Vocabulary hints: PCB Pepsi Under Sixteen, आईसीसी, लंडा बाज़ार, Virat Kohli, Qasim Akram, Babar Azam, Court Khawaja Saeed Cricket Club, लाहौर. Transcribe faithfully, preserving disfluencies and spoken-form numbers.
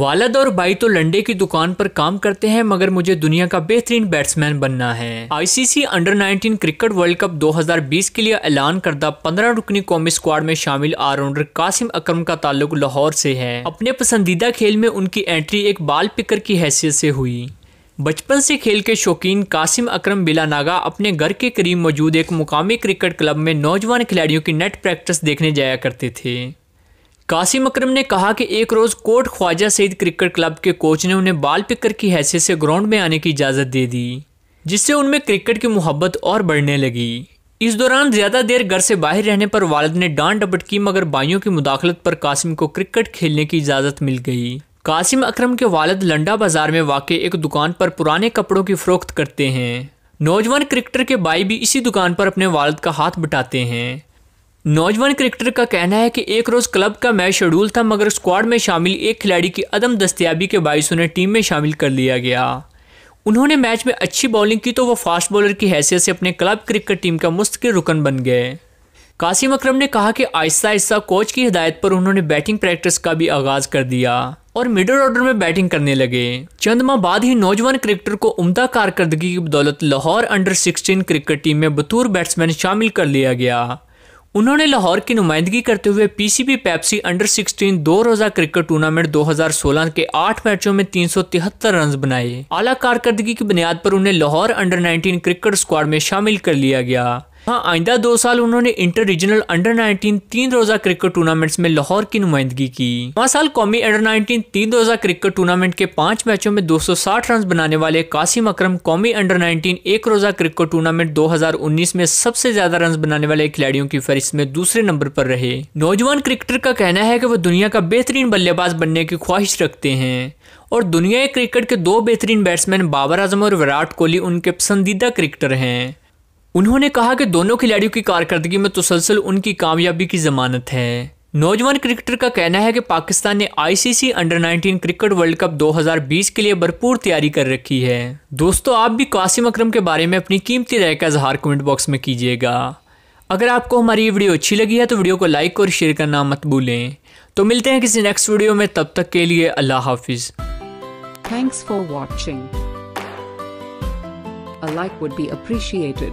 वालिद और भाई तो लंडे की दुकान पर काम करते हैं, मगर मुझे दुनिया का बेहतरीन बैट्समैन बनना है। आईसीसी under nineteen cricket world cup दो हज़ार बीस के लिए ऐलान करदा पंद्रह रुकनी कौमी स्क्वाड में शामिल ऑलराउंडर कासिम अकरम का ताल्लुक लाहौर से है। अपने पसंदीदा खेल में उनकी एंट्री एक बॉल पिकर की हैसियत से हुई। बचपन से खेल के शौकीन कासिम अकरम बिलानागा अपने घर के करीब मौजूद एक मुकामी क्रिकेट क्लब में नौजवान खिलाड़ियों की नेट प्रैक्टिस देखने जाया करते थे। कासिम अकरम ने कहा कि एक रोज़ court Khwaja Saeed cricket club के कोच ने उन्हें बॉल पिकर की हैसियत से ग्राउंड में आने की इजाज़त दे दी, जिससे उनमें क्रिकेट की मोहब्बत और बढ़ने लगी। इस दौरान ज़्यादा देर घर से बाहर रहने पर वालिद ने डांट डपट की, मगर भाइयों की मुदाखलत पर कासिम को क्रिकेट खेलने की इजाज़त मिल गई। कासिम अकरम के वालिद लंडा बाज़ार में वाक़ एक दुकान पर पुराने कपड़ों की फ़रोख्त करते हैं। नौजवान क्रिकेटर के भाई भी इसी दुकान पर अपने वालिद का हाथ बटाते हैं। नौजवान क्रिकेटर का कहना है कि एक रोज़ क्लब का मैच शेड्यूल था, मगर स्क्वाड में शामिल एक खिलाड़ी की अदम दस्तयाबी के बायस उन्हें टीम में शामिल कर लिया गया। उन्होंने मैच में अच्छी बॉलिंग की तो वह फास्ट बॉलर की हैसियत से अपने क्लब क्रिकेट टीम का मुस्तकिल रुकन बन गए। कासिम अकरम ने कहा कि आहिस्ता आहिस्ता कोच की हिदायत पर उन्होंने बैटिंग प्रैक्टिस का भी आगाज़ कर दिया और मिडल ऑर्डर में बैटिंग करने लगे। चंद माह बाद ही नौजवान क्रिकेटर को उम्दा कारकर्दगी की बदौलत लाहौर under sixteen cricket team में बतौर बैट्समैन शामिल कर लिया गया। उन्होंने लाहौर की नुमाइंदगी करते हुए पीसीबी पेप्सी अंडर सिक्सटीन दो रोज़ा क्रिकेट टूर्नामेंट दो हज़ार सोलह के आठ मैचों में तीन सौ तिहत्तर रन बनाए। आला कारकर्दगी की बुनियाद पर उन्हें लाहौर under nineteen cricket squad में शामिल कर लिया गया। हाँ, आइंदा दो साल उन्होंने इंटर रीजनल अंडर नाइनटीन तीन रोज़ा क्रिकेट टूर्नामेंट्स में लाहौर की नुमाइंदगी की। पाँच साल कौमी अंडर नाइनटीन तीन रोज़ा क्रिकेट टूर्नामेंट के पाँच मैचों में दो सौ साठ रन बनाने वाले कासिम अकरम कौमी अंडर नाइनटीन एक रोज़ा क्रिकेट टूर्नामेंट दो हज़ार उन्नीस में सबसे ज्यादा रन बनाने वाले खिलाड़ियों की फहरिस्त में दूसरे नंबर पर रहे। नौजवान क्रिकेटर का कहना है कि वह दुनिया का बेहतरीन बल्लेबाज बनने की ख्वाहिश रखते हैं और दुनिया क्रिकेट के दो बेहतरीन बैट्समैन बाबर आजम और विराट कोहली उनके पसंदीदा क्रिकेटर हैं। उन्होंने कहा कि दोनों खिलाड़ियों की कारकर्दगी में तसलसल उनकी कामयाबी की जमानत है। नौजवान क्रिकेटर का कहना है कि पाकिस्तान ने आईसीसी under nineteen cricket world cup दो हज़ार बीस के लिए भरपूर तैयारी कर रखी है। दोस्तों, आप भी कासिम अकरम के बारे में अपनी कीमती राय का इजहार कमेंट बॉक्स में कीजिएगा। अगर आपको हमारी ये वीडियो अच्छी लगी है तो वीडियो को लाइक और शेयर करना मत भूलें। तो मिलते हैं किसी नेक्स्ट वीडियो में, तब तक के लिए अल्लाह Hafiz. Thanks for watching. A like would be appreciated.